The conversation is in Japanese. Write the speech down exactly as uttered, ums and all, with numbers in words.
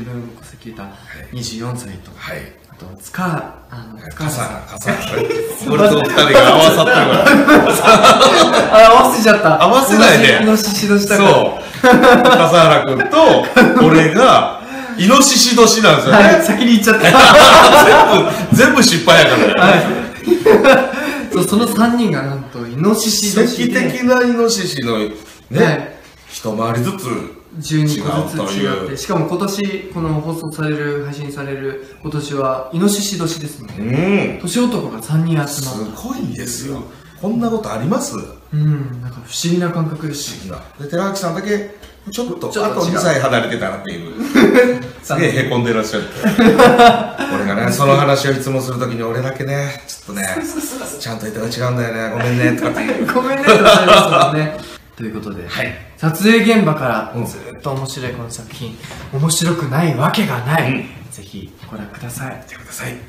自分さっき言ったにじゅうよんさいと、はい、あと塚あの塚さん塚さん俺とふたりが合わさったから合わせちゃった合わせないでイノシシ年だからそう笠原君と俺がイノシシ年なんですよね、はい、先に言っちゃった全部全部失敗やからねそう、そのさんにんがなんとイノシシ年で奇跡的なイノシシのね一回りずつじゅうにこずつ違って、しかも今年この放送される配信される今年はイノシシ年ですので、うん、年男がさんにん集まったすごいですよ。こんなことあります？うん、なんか不思議な感覚です。不思議な。で、寺脇さんだけちょっとあとにさい離れてたなっていうすげえへこんでらっしゃって俺がねその話をいつもするときに俺だけねちょっとねちゃんと言ったら違うんだよねごめんねとかっていうごめんねとかなりますもんね。ということで、はい、撮影現場からずっと面白いこの作品、うん、面白くないわけがない、うん、ぜひご覧ください。見てください。